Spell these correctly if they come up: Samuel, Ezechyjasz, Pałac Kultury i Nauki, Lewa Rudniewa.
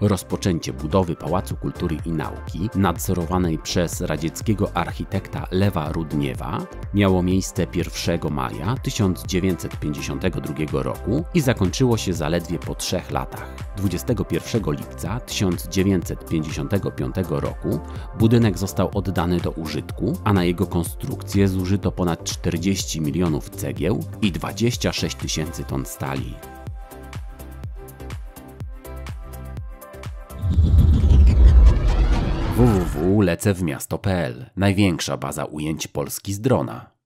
Rozpoczęcie budowy Pałacu Kultury i Nauki, nadzorowanej przez radzieckiego architekta Lewa Rudniewa, miało miejsce 1 maja 1952 roku i zakończyło się zaledwie po 3 latach. 21 lipca 1955 roku budynek został oddany do użytku, a na jego konstrukcję zużyto ponad 40 milionów cegieł i 26 tysięcy ton stali. www.lecewmiasto.pl. Największa baza ujęć Polski z drona.